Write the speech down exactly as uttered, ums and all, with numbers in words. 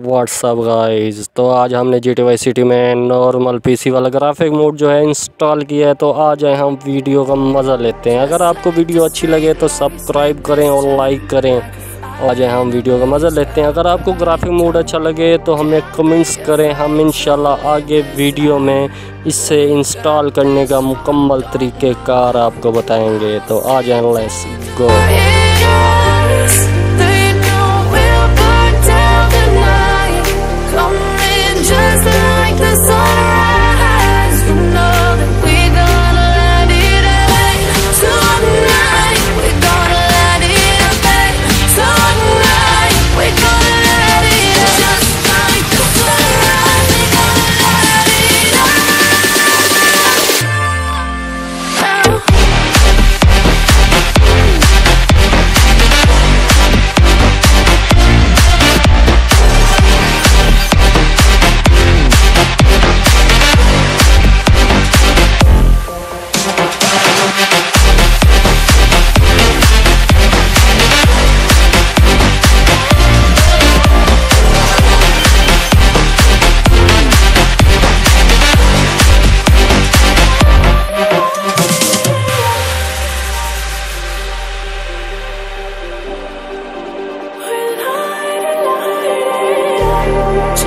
WhatsApp guys, तो आज हमने जी टी वाई सिटी में नॉर्मल पीसी वाला ग्राफिक मोड जो है इंस्टॉल किया है। तो आज आए हम वीडियो का मज़ा लेते हैं। अगर आपको वीडियो अच्छी लगे तो सब्सक्राइब करें और लाइक करें। आज आए हम वीडियो का मज़ा लेते हैं। अगर आपको ग्राफिक मोड अच्छा लगे तो हमें कमेंट्स करें, हम इंशाल्लाह आगे वीडियो में इससे इंस्टॉल करने का मुकम्मल तरीक़ेकार आपको बताएँगे। तो आज आए लेट्स गो।